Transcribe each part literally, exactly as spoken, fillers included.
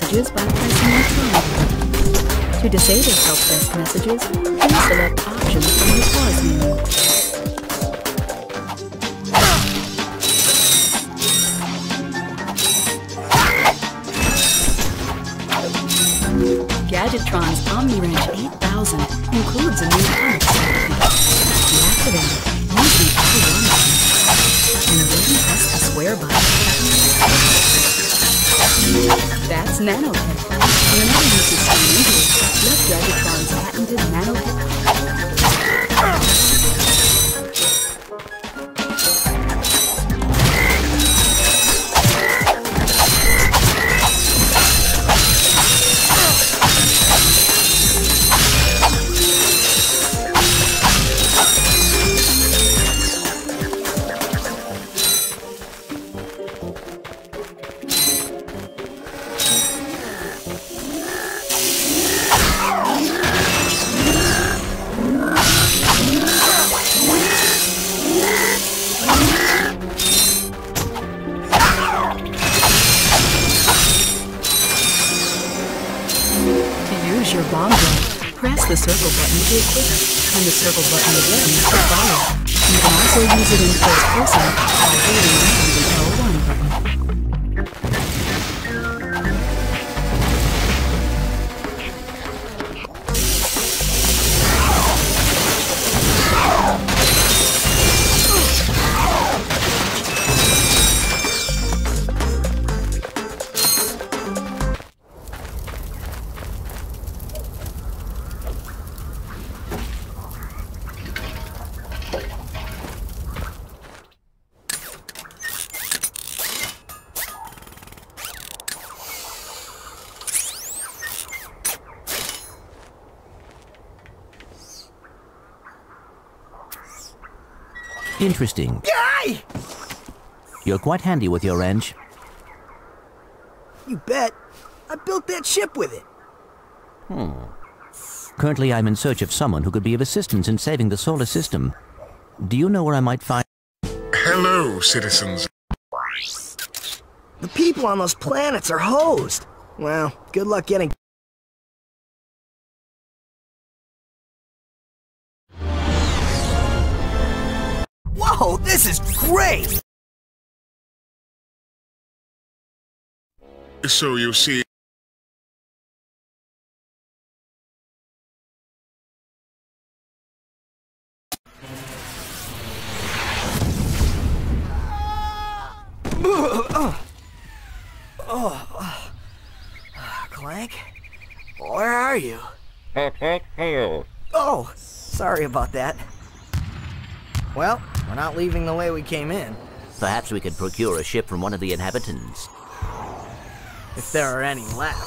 messages by pressing Record. To disable help-desk messages, please select Options from the pause menu. Gadgetron's OmniRange eight thousand includes a new comic set. Activated. Swear by. That's NanoPip. Whenever you sustain injury, let Gadgetron's patented NanoPip. Your bomb gun, press the circle button to equip it, and the circle button again to fire. You can also use it in first person by holding the L one Interesting. Yay! You're quite handy with your wrench. You bet. I built that ship with it. Hmm. Currently, I'm in search of someone who could be of assistance in saving the solar system. Do you know where I might find... Hello, citizens. The people on those planets are hosed. Well, good luck getting... Whoa, this is great! So you see... Oh, oh. Clank? Where are you? Oh, sorry about that. Well, we're not leaving the way we came in. Perhaps we could procure a ship from one of the inhabitants. If there are any left.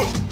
Oh!